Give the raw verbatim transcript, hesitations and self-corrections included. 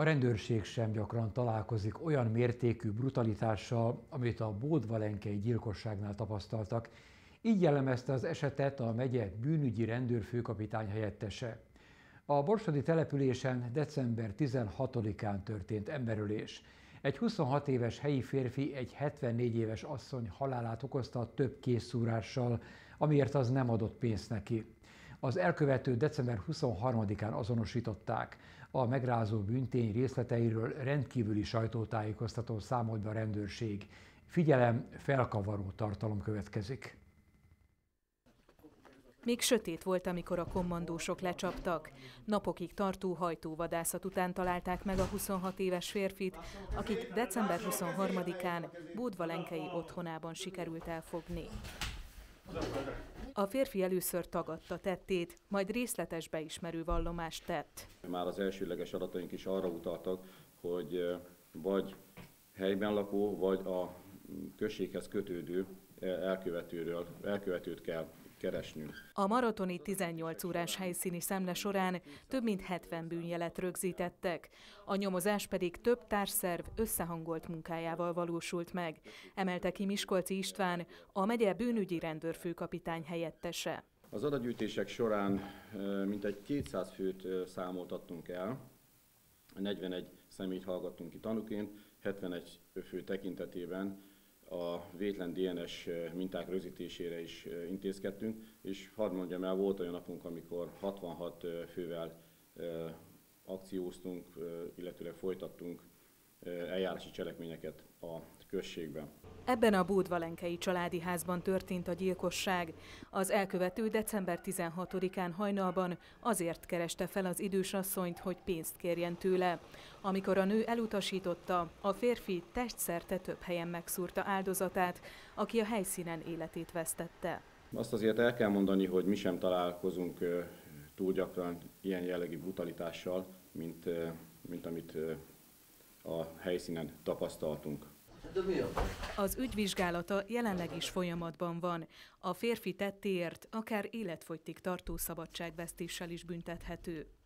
A rendőrség sem gyakran találkozik olyan mértékű brutalitással, amit a bódvalenkei gyilkosságnál tapasztaltak. Így jellemezte az esetet a megye bűnügyi rendőrfőkapitány helyettese. A borsodi településen december tizenhatodikán történt emberölés. Egy huszonhat éves helyi férfi egy hetvennégy éves asszony halálát okozta több készszúrással, amiért az nem adott pénzt neki. Az elkövetőt december huszonharmadikán azonosították. A megrázó bűntény részleteiről rendkívüli sajtótájékoztató számolt be a rendőrség. Figyelem, felkavaró tartalom következik. Még sötét volt, amikor a kommandósok lecsaptak. Napokig tartó hajtóvadászat után találták meg a huszonhat éves férfit, akit december huszonharmadikán bódvalenkei otthonában sikerült elfogni. A férfi először tagadta tettét, majd részletes beismerő vallomást tett. Már az elsőleges adataink is arra utaltak, hogy vagy helyben lakó, vagy a községhez kötődő elkövetőről, elkövetőt kell keresnünk. A maratoni tizennyolc órás helyszíni szemle során több mint hetven bűnjelet rögzítettek, a nyomozás pedig több társszerv összehangolt munkájával valósult meg, emelte ki Miskolci István, a megye bűnügyi rendőrfőkapitány helyettese. Az adatgyűjtések során mintegy kétszáz főt számoltattunk el, negyvenegy személyt hallgattunk ki tanúként, hetvenegy fő tekintetében a vétlen dé en es minták rögzítésére is intézkedtünk, és hadd mondjam el, volt olyan napunk, amikor hatvanhat fővel akcióztunk, illetőleg folytattunk eljárási cselekményeket a községben. Ebben a bódvalenkei családi házban történt a gyilkosság. Az elkövető december tizenhatodikán hajnalban azért kereste fel az idős asszonyt, hogy pénzt kérjen tőle. Amikor a nő elutasította, a férfi testszerte több helyen megszúrta áldozatát, aki a helyszínen életét vesztette. Azt azért el kell mondani, hogy mi sem találkozunk túl gyakran ilyen jellegű brutalitással, mint, mint amit a helyszínen tapasztaltunk. Az ügy vizsgálata jelenleg is folyamatban van. A férfi tettéért akár életfogytig tartó szabadságvesztéssel is büntethető.